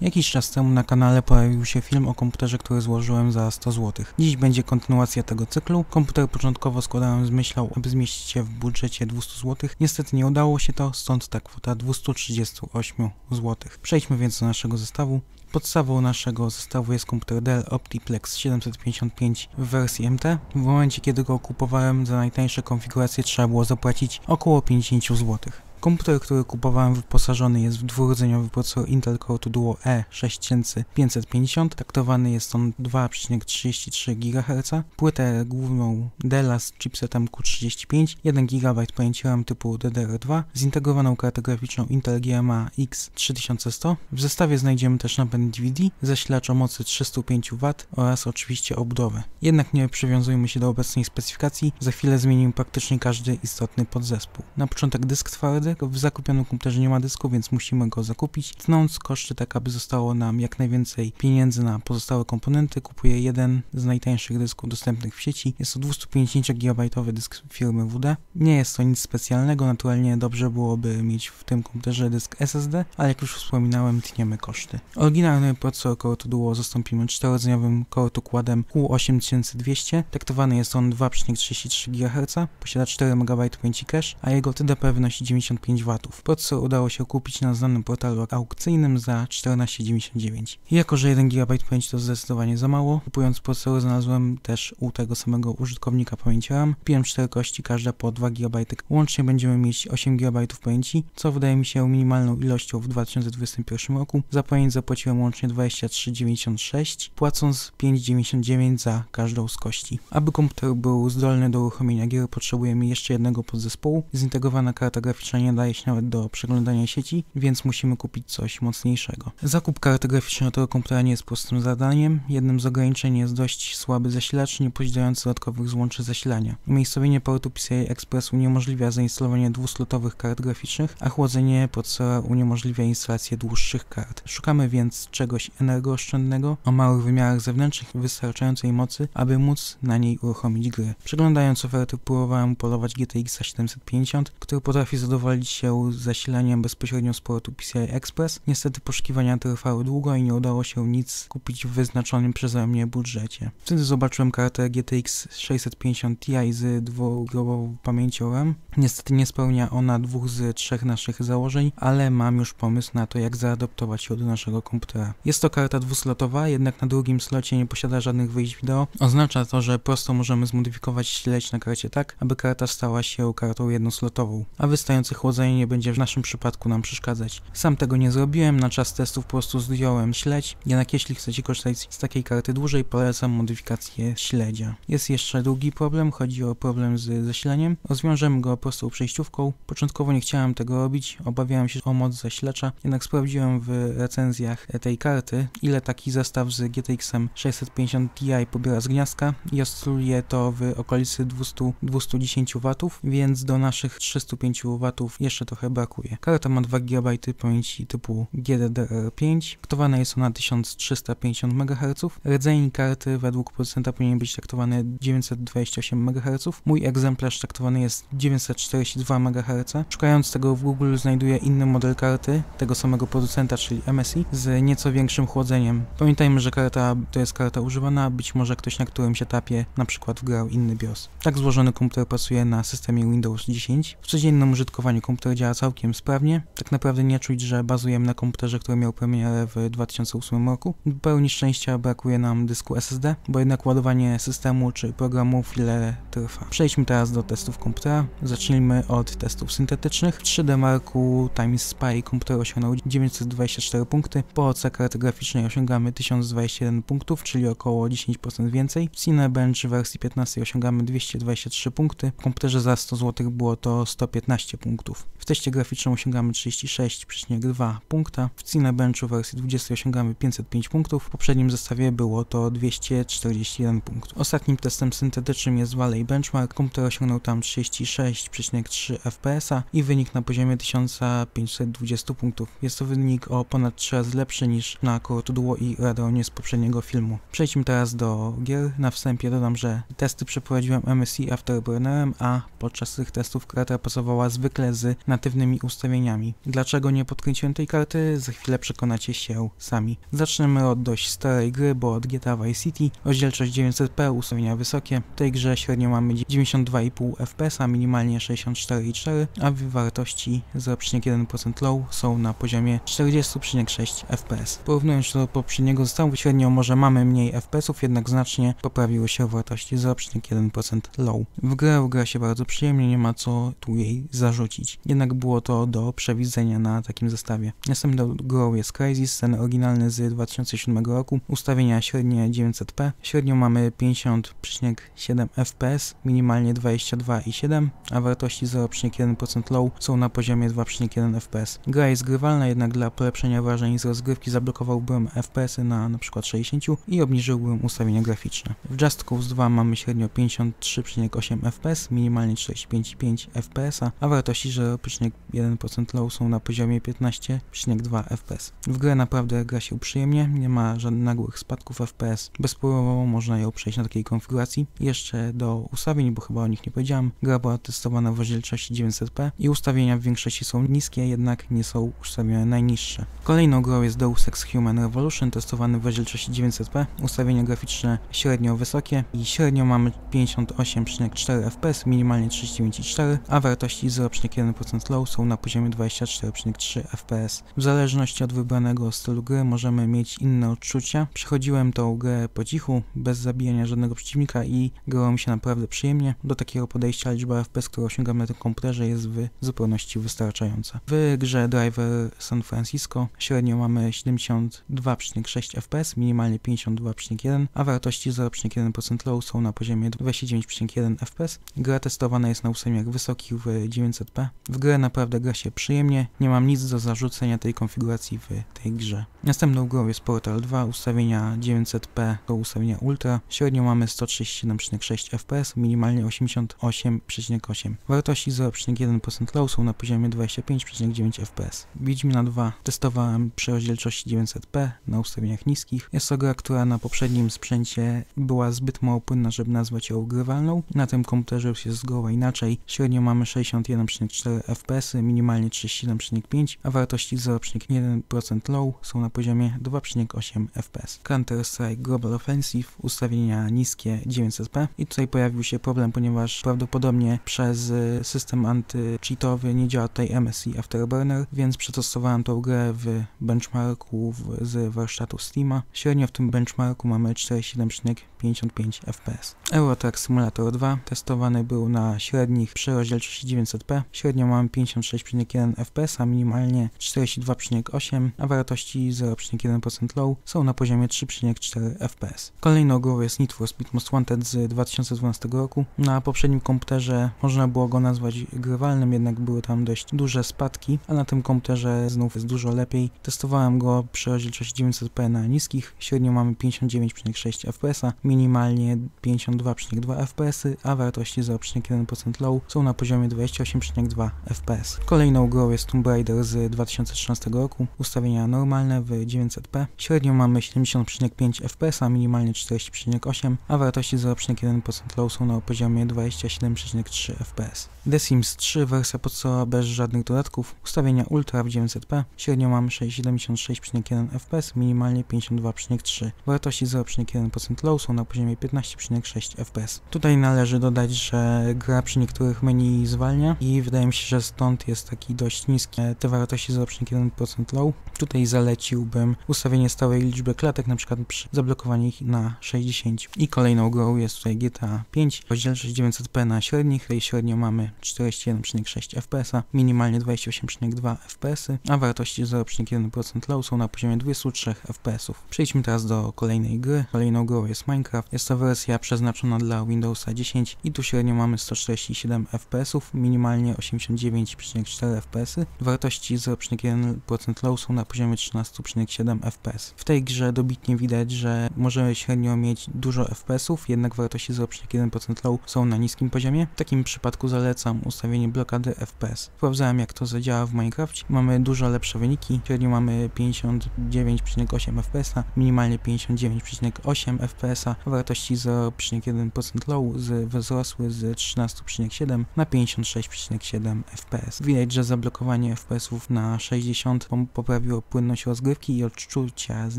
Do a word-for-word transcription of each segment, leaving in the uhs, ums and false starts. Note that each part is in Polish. Jakiś czas temu na kanale pojawił się film o komputerze, który złożyłem za sto złotych. Dziś będzie kontynuacja tego cyklu. Komputer początkowo składałem z myślą, aby zmieścić się w budżecie dwieście złotych. Niestety nie udało się to, stąd ta kwota dwieście trzydzieści osiem złotych. Przejdźmy więc do naszego zestawu. Podstawą naszego zestawu jest komputer Dell OptiPlex siedemset pięćdziesiąt pięć w wersji M T. W momencie, kiedy go kupowałem, za najtańsze konfiguracje trzeba było zapłacić około pięćdziesiąt złotych. Komputer, który kupowałem, wyposażony jest w dwurodzeniowy procesor Intel Core dwa Duo E sześć tysięcy pięćset pięćdziesiąt. Taktowany jest on dwa przecinek trzydzieści trzy gigaherca. Płytę główną Della z chipsetem Q trzydzieści pięć, jeden giga pamięci RAM typu D D R dwa, zintegrowaną kartę graficzną Intel G M A X trzy tysiące sto. W zestawie znajdziemy też napęd D V D, zasilacz o mocy trzysta pięć watów oraz oczywiście obudowę. Jednak nie przywiązujmy się do obecnej specyfikacji, za chwilę zmienimy praktycznie każdy istotny podzespół. Na początek dysk twardy. W zakupionym komputerze nie ma dysku, więc musimy go zakupić. Tnąc koszty tak, aby zostało nam jak najwięcej pieniędzy na pozostałe komponenty, kupuję jeden z najtańszych dysków dostępnych w sieci. Jest to dwieście pięćdziesiąt gigabajtowy dysk firmy W D. Nie jest to nic specjalnego, naturalnie dobrze byłoby mieć w tym komputerze dysk S S D, ale jak już wspominałem, tniemy koszty. Oryginalny procesor Core dwa Duo zastąpimy czterorodzeniowym Core dwa Quadem Q osiem tysięcy dwieście. Taktowany jest on dwa przecinek trzydzieści trzy gigaherca, posiada cztery megabajty pamięci cache, a jego T D P wynosi dziewięćdziesiąt pięć watów. Procesor udało się kupić na znanym portalu aukcyjnym za czternaście dziewięćdziesiąt dziewięć. Jako że jeden gigabajt pamięci to zdecydowanie za mało, kupując procesor znalazłem też u tego samego użytkownika pamięci RAM. Kupiłem cztery kości, każda po dwa gigabajty. Łącznie będziemy mieć osiem gigabajtów pamięci, co wydaje mi się minimalną ilością w dwa tysiące dwudziestym pierwszym roku. Za pamięć zapłaciłem łącznie dwadzieścia trzy dziewięćdziesiąt sześć, płacąc pięć dziewięćdziesiąt dziewięć za każdą z kości. Aby komputer był zdolny do uruchomienia gier, potrzebujemy jeszcze jednego podzespołu. Zintegrowana karta graficzna nie daje się nawet do przeglądania sieci, więc musimy kupić coś mocniejszego. Zakup karty graficznej do tego komputera nie jest prostym zadaniem. Jednym z ograniczeń jest dość słaby zasilacz, nie posiadający dodatkowych złączy zasilania. Umiejscowienie portu P C I Express uniemożliwia zainstalowanie dwuslotowych kart graficznych, a chłodzenie procesora uniemożliwia instalację dłuższych kart. Szukamy więc czegoś energooszczędnego, o małych wymiarach zewnętrznych, wystarczającej mocy, aby móc na niej uruchomić gry. Przeglądając oferty, próbowałem polować GTX siedemset pięćdziesiąt, który potrafi zadowolić się zasilaniem bezpośrednio z portu P C I Express. Niestety poszukiwania trwały długo i nie udało się nic kupić w wyznaczonym przeze mnie budżecie. Wtedy zobaczyłem kartę GTX sześćset pięćdziesiąt Ti z dwugigabajtową pamięcią RAM. Niestety nie spełnia ona dwóch z trzech naszych założeń, ale mam już pomysł na to, jak zaadoptować ją do naszego komputera. Jest to karta dwuslotowa, jednak na drugim slocie nie posiada żadnych wyjść wideo. Oznacza to, że prosto możemy zmodyfikować śledź na karcie tak, aby karta stała się kartą jednoslotową, a wystających chłodzenie nie będzie w naszym przypadku nam przeszkadzać. Sam tego nie zrobiłem, na czas testów po prostu zdjąłem śledź, jednak jeśli chcecie korzystać z takiej karty dłużej, polecam modyfikację śledzia. Jest jeszcze drugi problem, chodzi o problem z zasilaniem. Rozwiążemy go prostą przejściówką. Początkowo nie chciałem tego robić, obawiałem się o moc zasilacza, jednak sprawdziłem w recenzjach tej karty, ile taki zestaw z GTX sześćset pięćdziesiąt Ti pobiera z gniazdka i oscyluje to w okolicy dwieście do dwustu dziesięciu watów, więc do naszych trzystu pięciu watów jeszcze trochę brakuje. Karta ma dwa gigabajty pamięci typu G D D R pięć, taktowana jest ona tysiąc trzysta pięćdziesiąt megaherców. Rdzeń karty według producenta powinien być taktowany dziewięćset dwadzieścia osiem megaherców. Mój egzemplarz taktowany jest dziewięćset czterdzieści dwa megaherce. Szukając tego w Google znajduję inny model karty tego samego producenta, czyli M S I, z nieco większym chłodzeniem. Pamiętajmy, że karta to jest karta używana, być może ktoś na którymś etapie na przykład wgrał inny BIOS. Tak złożony komputer pracuje na systemie Windows dziesięć. W codziennym użytkowaniu komputer działa całkiem sprawnie. Tak naprawdę nie czuć, że bazujemy na komputerze, który miał premierę w dwa tysiące ósmym roku. Do pełni szczęścia brakuje nam dysku S S D, bo jednak ładowanie systemu czy programu chwilę trwa. Przejdźmy teraz do testów komputera. Zacznijmy od testów syntetycznych. W trzy D Marku Time Spy komputer osiągnął dziewięćset dwadzieścia cztery punkty. Po O C karty graficznej osiągamy tysiąc dwadzieścia jeden punktów, czyli około dziesięć procent więcej. W Cinebench wersji piętnastej osiągamy dwieście dwadzieścia trzy punkty. W komputerze za sto złotych było to sto piętnaście punktów. W teście graficznym osiągamy trzydzieści sześć przecinek dwa punkta, w Cinebenchu wersji dwudziestej osiągamy pięćset pięć punktów, w poprzednim zestawie było to dwieście czterdzieści jeden punkt. Ostatnim testem syntetycznym jest Valley Benchmark, komputer osiągnął tam trzydzieści sześć przecinek trzy FPS-a i wynik na poziomie tysiąc pięćset dwadzieścia punktów. Jest to wynik o ponad trzy razy lepszy niż na Core dwa Duo i Radeonie z poprzedniego filmu. Przejdźmy teraz do gier. Na wstępie dodam, że testy przeprowadziłem M S I Afterburnerem, a podczas tych testów karta pasowała zwykle z z natywnymi ustawieniami. Dlaczego nie podkręciłem tej karty? Za chwilę przekonacie się sami. Zaczniemy od dość starej gry, bo od G T A Vice City, rozdzielczość dziewięćset p, ustawienia wysokie. W tej grze średnio mamy dziewięćdziesiąt dwa i pół F P S, a minimalnie sześćdziesiąt cztery i cztery, a wartości zero przecinek jeden procent low są na poziomie czterdzieści przecinek sześć F P S. Porównując do poprzedniego zestawu, średnio może mamy mniej F P S ów, jednak znacznie poprawiły się wartości zero przecinek jeden procent low. W grę gra się bardzo przyjemnie, nie ma co tu jej zarzucić. Jednak było to do przewidzenia na takim zestawie. Następną grą jest Crysis, ten oryginalny z dwa tysiące siódmego roku, ustawienia średnie dziewięćset p, średnio mamy pięćdziesiąt przecinek siedem F P S, minimalnie dwadzieścia dwa i siedem, a wartości zero przecinek jeden procent low są na poziomie dwa przecinek jeden F P S. Gra jest grywalna, jednak dla polepszenia wrażeń z rozgrywki zablokowałbym F P S y na np. sześćdziesiąt i obniżyłbym ustawienia graficzne. W Just Cause dwa mamy średnio pięćdziesiąt trzy przecinek osiem F P S, minimalnie czterdzieści pięć i pięć F P S, a wartości zero przecinek jeden procent low są na poziomie piętnaście przecinek dwa F P S. W grę naprawdę gra się przyjemnie, nie ma żadnych nagłych spadków F P S, bezproblemowo można ją przejść na takiej konfiguracji. Jeszcze do ustawień, bo chyba o nich nie powiedziałem, gra była testowana w rozdzielczości dziewięćset p i ustawienia w większości są niskie, jednak nie są ustawione najniższe. Kolejną grą jest Deus Ex: Human Revolution, testowany w rozdzielczości dziewięćset p, ustawienia graficzne średnio wysokie i średnio mamy pięćdziesiąt osiem przecinek cztery F P S, minimalnie trzydzieści dziewięć i cztery, a wartości zero przecinek jeden procent low są na poziomie dwadzieścia cztery przecinek trzy F P S. W zależności od wybranego stylu gry możemy mieć inne odczucia. Przechodziłem tą grę po cichu, bez zabijania żadnego przeciwnika i grało mi się naprawdę przyjemnie. Do takiego podejścia liczba F P S, którą osiągamy na tym komputerze, jest w zupełności wystarczająca. W grze Driver: San Francisco średnio mamy siedemdziesiąt dwa przecinek sześć F P S, minimalnie pięćdziesiąt dwa przecinek jeden, a wartości zero przecinek jeden procent low są na poziomie dwadzieścia dziewięć przecinek jeden F P S. Gra testowana jest na ustawieniach wysokich w dziewięćset p. W grę naprawdę gra się przyjemnie, nie mam nic do zarzucenia tej konfiguracji w tej grze. Następną grą jest Portal dwa, ustawienia dziewięćset p to ustawienia ultra, średnio mamy sto trzydzieści siedem przecinek sześć F P S, minimalnie osiemdziesiąt osiem przecinek osiem. Wartości zero przecinek jeden procent low są na poziomie dwadzieścia pięć przecinek dziewięć F P S. Wiedźmina dwa testowałem przy rozdzielczości dziewięćset p na ustawieniach niskich. Jest to gra, która na poprzednim sprzęcie była zbyt mało płynna, żeby nazwać ją grywalną. Na tym komputerze już jest zgoła inaczej. Średnio mamy sześćdziesiąt jeden przecinek cztery F P S, minimalnie trzydzieści siedem przecinek pięć, a wartości zero przecinek jeden procent low są na poziomie dwa przecinek osiem F P S. Counter-Strike: Global Offensive, ustawienia niskie dziewięćset p. I tutaj pojawił się problem, ponieważ prawdopodobnie przez system anty-cheatowy nie działa tutaj M S I Afterburner, więc przetestowałem tą grę w benchmarku w, z warsztatu Steama. Średnio w tym benchmarku mamy czterdzieści siedem przecinek pięćdziesiąt pięć F P S. Euro Truck Simulator dwa testowany był na średnich przy rozdzielczości dziewięćset p. Średnio mamy pięćdziesiąt sześć przecinek jeden F P S, a minimalnie czterdzieści dwa przecinek osiem, a wartości zero przecinek jeden procent low są na poziomie trzy przecinek cztery F P S. Kolejną grą jest Need for speed: Most Wanted z dwa tysiące dwunastego roku. Na poprzednim komputerze można było go nazwać grywalnym, jednak były tam dość duże spadki, a na tym komputerze znów jest dużo lepiej. Testowałem go przy rozdzielczości dziewięćset p na niskich, średnio mamy pięćdziesiąt dziewięć przecinek sześć F P S, minimalnie pięćdziesiąt dwa przecinek dwa F P S, a wartości zero przecinek jeden procent low są na poziomie dwadzieścia osiem przecinek dwa F P S. Kolejną grą jest Tomb Raider z dwa tysiące trzynastego roku, ustawienia normalne w dziewięćset p, średnio mamy siedemdziesiąt przecinek pięć F P S, a minimalnie czterdzieści przecinek osiem, a wartości zero przecinek jeden procent low są na poziomie dwadzieścia siedem przecinek trzy F P S. The Sims trzy, wersja podstawowa bez żadnych dodatków, ustawienia ultra w dziewięćset p, średnio mamy siedemdziesiąt sześć przecinek jeden F P S, minimalnie pięćdziesiąt dwa przecinek trzy, wartości zero przecinek jeden procent low są na poziomie piętnaście przecinek sześć F P S. Tutaj należy dodać, że gra przy niektórych menu zwalnia i wydaje mi się, że stąd jest taki dość niski te wartości zero przecinek jeden procent low. Tutaj zaleciłbym ustawienie stałej liczby klatek, na przykład przy zablokowaniu ich na sześćdziesiąt. I kolejną grą jest tutaj G T A pięć, rozdzielczość dziewięćset p na średnich, tutaj średnio mamy czterdzieści jeden przecinek sześć F P S, minimalnie dwadzieścia osiem przecinek dwa F P S, a wartości zero przecinek jeden procent low są na poziomie dwudziestu trzech F P S ów. Przejdźmy teraz do kolejnej gry. Kolejną grą jest Minecraft. Jest to wersja przeznaczona dla Windowsa dziesięć i tu średnio mamy sto czterdzieści siedem F P S ów, minimalnie osiemdziesiąt dziewięć przecinek cztery F P S, wartości zero przecinek jeden procent low są na poziomie trzynaście przecinek siedem F P S. W tej grze dobitnie widać, że możemy średnio mieć dużo F P S ów, jednak wartości zero przecinek jeden procent low są na niskim poziomie. W takim przypadku zalecam ustawienie blokady F P S. Sprawdzałem, jak to zadziała w Minecraft. Mamy dużo lepsze wyniki, średnio mamy pięćdziesiąt dziewięć przecinek osiem F P S, minimalnie pięćdziesiąt dziewięć przecinek osiem F P S, wartości zero przecinek jeden procent low wzrosły z trzynaście przecinek siedem na pięćdziesiąt sześć przecinek siedem siedem F P S. Widać, że zablokowanie F P S-ów na sześćdziesiąt poprawiło płynność rozgrywki i odczucia z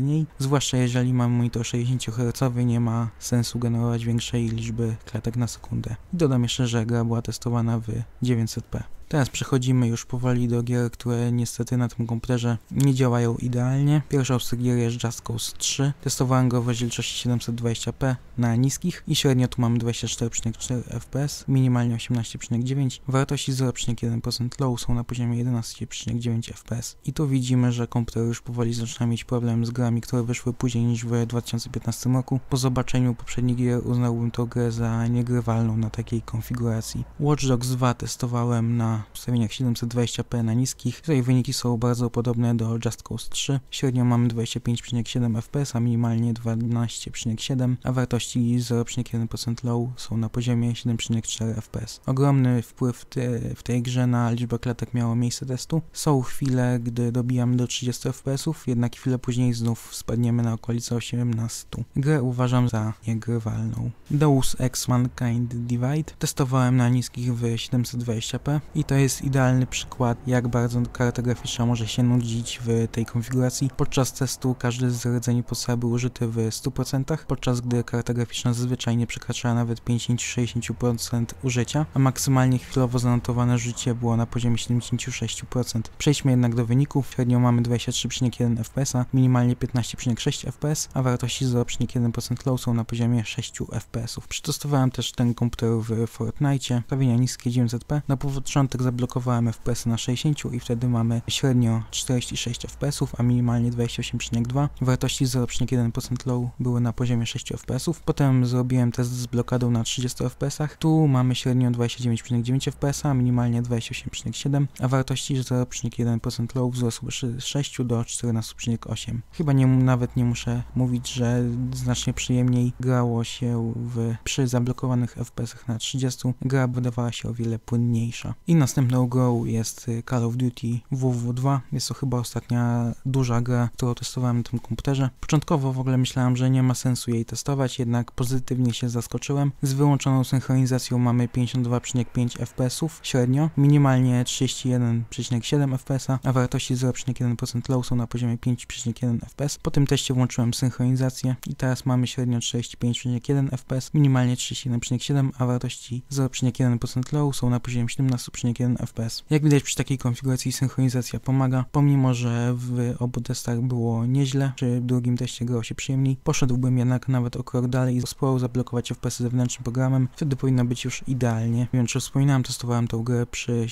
niej, zwłaszcza jeżeli mamy monitor sześćdziesiąt herców, nie ma sensu generować większej liczby klatek na sekundę. I dodam jeszcze, że gra była testowana w dziewięćset p. Teraz przechodzimy już powoli do gier, które niestety na tym komputerze nie działają idealnie. Pierwszą z tych gier jest Just Cause trzy. Testowałem go w rozdzielczości siedemset dwadzieścia p na niskich i średnio tu mamy dwadzieścia cztery przecinek cztery F P S, minimalnie osiemnaście przecinek dziewięć. Wartości zero przecinek jeden procent low są na poziomie jedenaście przecinek dziewięć F P S. I tu widzimy, że komputer już powoli zaczyna mieć problem z grami, które wyszły później niż w dwa tysiące piętnastym roku. Po zobaczeniu poprzednich gier uznałbym tę grę za niegrywalną na takiej konfiguracji. Watch Dogs dwa testowałem na w ustawieniach siedemset dwadzieścia p na niskich, tutaj wyniki są bardzo podobne do Just Cause trzy. Średnio mamy dwadzieścia pięć przecinek siedem F P S, a minimalnie dwanaście przecinek siedem, a wartości zero przecinek jeden procent low są na poziomie siedem przecinek cztery F P S. Ogromny wpływ te, w tej grze na liczbę klatek miało miejsce testu. Są chwile, gdy dobijamy do trzydziestu F P S-ów, jednak chwilę później znów spadniemy na okolice osiemnastu. Grę uważam za niegrywalną. Deus Ex: Mankind Divided testowałem na niskich w siedemset dwadzieścia p i to jest idealny przykład, jak bardzo karta graficzna może się nudzić w tej konfiguracji. Podczas testu każdy z rdzeni podstaw był użyty w stu procentach, podczas gdy karta graficzna zazwyczaj nie przekraczała nawet pięćdziesiąt do sześćdziesięciu procent użycia, a maksymalnie chwilowo zanotowane życie było na poziomie siedemdziesiąt sześć procent. Przejdźmy jednak do wyników. Średnio mamy dwadzieścia trzy przecinek jeden F P S, minimalnie piętnaście przecinek sześć F P S, a wartości zero przecinek jeden procent low są na poziomie sześć F P S. Przetestowałem też ten komputer w Fortnite, ustawienia niskie dziewięćset p. Na początku zablokowałem F P S na sześćdziesiąt i wtedy mamy średnio czterdzieści sześć F P S-ów, a minimalnie dwadzieścia osiem przecinek dwa. Wartości zero przecinek jeden procent low były na poziomie sześć F P S-ów. Potem zrobiłem test z blokadą na trzydziestu F P S-ach. Tu mamy średnio dwadzieścia dziewięć przecinek dziewięć F P S, a minimalnie dwadzieścia osiem przecinek siedem, a wartości zero przecinek jeden procent low wzrosły z sześciu do czternastu przecinek osiem. Chyba nie, nawet nie muszę mówić, że znacznie przyjemniej grało się w, przy zablokowanych F P S-ach na trzydziestu. Gra wydawała się o wiele płynniejsza. I następną grą jest Call of Duty W W dwa. Jest to chyba ostatnia duża gra, którą testowałem na tym komputerze. Początkowo w ogóle myślałem, że nie ma sensu jej testować, jednak pozytywnie się zaskoczyłem. Z wyłączoną synchronizacją mamy pięćdziesiąt dwa przecinek pięć F P S-ów średnio, minimalnie trzydzieści jeden przecinek siedem F P S-a, a wartości zero przecinek jeden procent low są na poziomie pięć przecinek jeden F P S. Po tym teście włączyłem synchronizację i teraz mamy średnio trzydzieści pięć przecinek jeden F P S, minimalnie trzydzieści jeden przecinek siedem, a wartości zero przecinek jeden procent low są na poziomie siedemnaście przecinek jeden F P S. Jak widać, przy takiej konfiguracji synchronizacja pomaga, pomimo że w obu testach było nieźle, przy drugim teście grało się przyjemniej. Poszedłbym jednak nawet o krok dalej i spróbował zablokować F P S zewnętrznym programem, wtedy powinno być już idealnie. Więc już wspominałem, testowałem tę grę przy,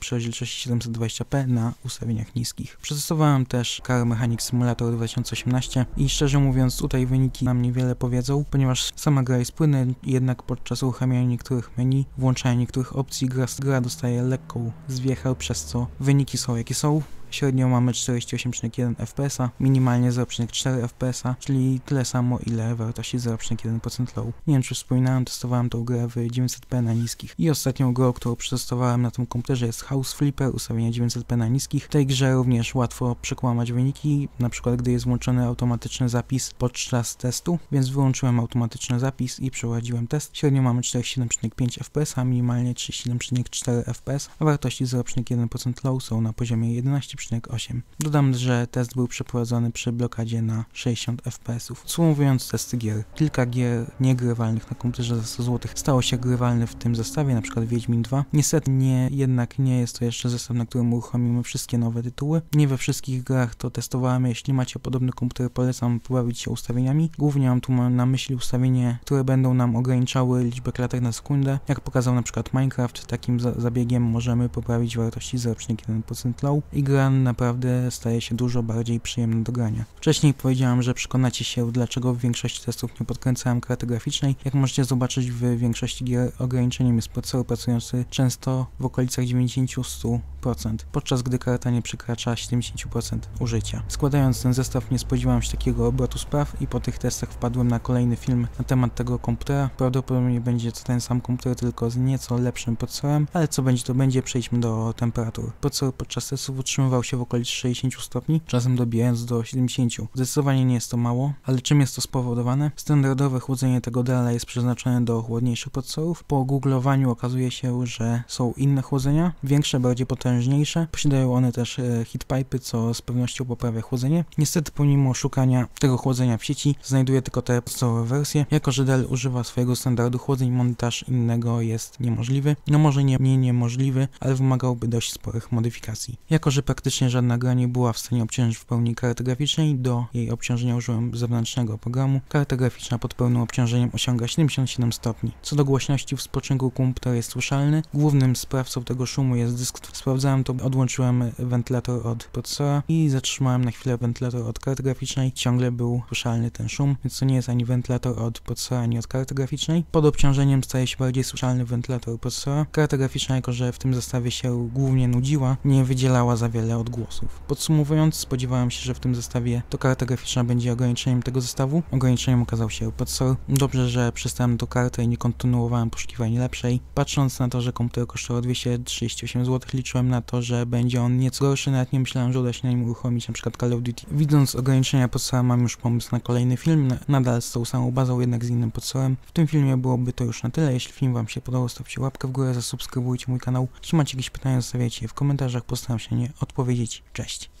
przy rozdzielczości siedemset dwadzieścia p na ustawieniach niskich. Przetestowałem też Car Mechanic Simulator dwa tysiące osiemnaście i szczerze mówiąc tutaj wyniki nam niewiele powiedzą, ponieważ sama gra jest płynna, jednak podczas uruchamiania niektórych menu, włączania niektórych opcji gra, gra dostaje lekką zwiechę, przez co wyniki są jakie są. Średnio mamy czterdzieści osiem przecinek jeden F P S-a, minimalnie zero przecinek cztery F P S-a, czyli tyle samo ile wartości zero przecinek jeden procent low. Nie wiem, czy wspominałem, testowałem tą grę w dziewięćset p na niskich. I ostatnią grą, którą przetestowałem na tym komputerze jest House Flipper, ustawienia dziewięćset p na niskich. W tej grze również łatwo przekłamać wyniki, na przykład gdy jest włączony automatyczny zapis podczas testu, więc wyłączyłem automatyczny zapis i przeprowadziłem test. Średnio mamy czterdzieści siedem przecinek pięć F P S-a, minimalnie trzydzieści siedem przecinek cztery F P S, a wartości zero przecinek jeden procent low są na poziomie jedenaście przecinek osiem. Dodam, że test był przeprowadzony przy blokadzie na sześćdziesiąt F P S-ów. Sumowując testy gier, kilka gier niegrywalnych na komputerze za sto złotych stało się grywalne w tym zestawie, na przykład Wiedźmin dwa. Niestety nie, jednak nie jest to jeszcze zestaw, na którym uruchomimy wszystkie nowe tytuły. Nie we wszystkich grach to testowałem. Jeśli macie podobny komputer, polecam pobawić się ustawieniami. Głównie mam tu na myśli ustawienie, które będą nam ograniczały liczbę klatek na sekundę. Jak pokazał na przykład Minecraft, takim za zabiegiem możemy poprawić wartości zero przecinek jeden procent low i gra naprawdę staje się dużo bardziej przyjemna do grania. Wcześniej powiedziałem, że przekonacie się, dlaczego w większości testów nie podkręcałem karty graficznej. Jak możecie zobaczyć, w większości gier ograniczeniem jest procesor pracujący często w okolicach dziewięćdziesiąt do stu procent, podczas gdy karta nie przekracza siedemdziesiąt procent użycia. Składając ten zestaw nie spodziewałem się takiego obrotu spraw i po tych testach wpadłem na kolejny film na temat tego komputera. Prawdopodobnie będzie to ten sam komputer, tylko z nieco lepszym procesorem, ale co będzie to będzie, przejdźmy do temperatur. Procesor podczas testów utrzymywał utrzymywał się w okolicy sześćdziesięciu stopni, czasem dobijając do siedemdziesięciu. Zdecydowanie nie jest to mało, ale czym jest to spowodowane? Standardowe chłodzenie tego Della jest przeznaczone do chłodniejszych procesorów. Po googlowaniu okazuje się, że są inne chłodzenia, większe, bardziej potężniejsze. Posiadają one też heatpipy, co z pewnością poprawia chłodzenie. Niestety pomimo szukania tego chłodzenia w sieci znajduje tylko te podstawowe wersje. Jako że Dell używa swojego standardu chłodzeń, montaż innego jest niemożliwy. No może nie mniej niemożliwy, ale wymagałby dość sporych modyfikacji. Jako że praktycznie żadna gra nie była w stanie obciążyć w pełni karty graficznej, do jej obciążenia użyłem zewnętrznego programu. Karta graficzna pod pełnym obciążeniem osiąga siedemdziesiąt siedem stopni. Co do głośności, w spoczynku komputer jest słyszalny. Głównym sprawcą tego szumu jest dysk. Sprawdzałem to, odłączyłem wentylator od procesora i zatrzymałem na chwilę wentylator od karty graficznej. Ciągle był słyszalny ten szum, więc to nie jest ani wentylator od procesora, ani od karty graficznej. Pod obciążeniem staje się bardziej słyszalny wentylator procesora. Karta graficzna, jako że w tym zestawie się głównie nudziła, nie wydzielała za wiele odgłosów. Podsumowując, spodziewałem się, że w tym zestawie to karta graficzna będzie ograniczeniem tego zestawu. Ograniczeniem okazał się procesor. Dobrze, że przystałem na tą kartę i nie kontynuowałem poszukiwań lepszej. Patrząc na to, że komputer kosztował dwieście trzydzieści osiem złotych, liczyłem na to, że będzie on nieco gorszy. Nawet nie myślałem, że uda się na nim uruchomić np. Call of Duty. Widząc ograniczenia procesora, mam już pomysł na kolejny film. Nadal z tą samą bazą, jednak z innym procesorem. W tym filmie byłoby to już na tyle. Jeśli film wam się podobał, stawcie łapkę w górę, zasubskrybujcie mój kanał. Jeśli macie jakieś pytania, zostawiajcie je w komentarzach. Postaram się nie odpowiedzieć. Cześć!